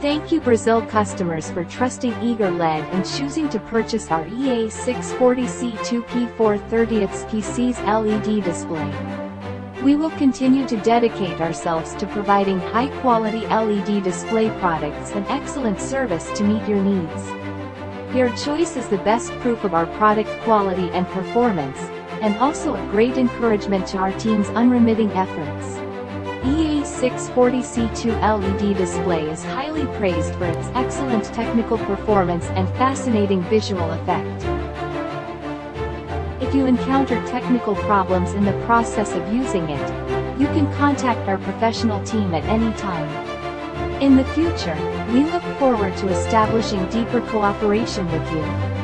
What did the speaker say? Thank you Brazil customers for trusting EagerLED and choosing to purchase our EA640C2P4 30th PC's LED display. We will continue to dedicate ourselves to providing high-quality LED display products and excellent service to meet your needs. Your choice is the best proof of our product quality and performance, and also a great encouragement to our team's unremitting efforts. EA640C2 LED display is highly praised for its excellent technical performance and fascinating visual effect. If you encounter technical problems in the process of using it, you can contact our professional team at any time. In the future, we look forward to establishing deeper cooperation with you.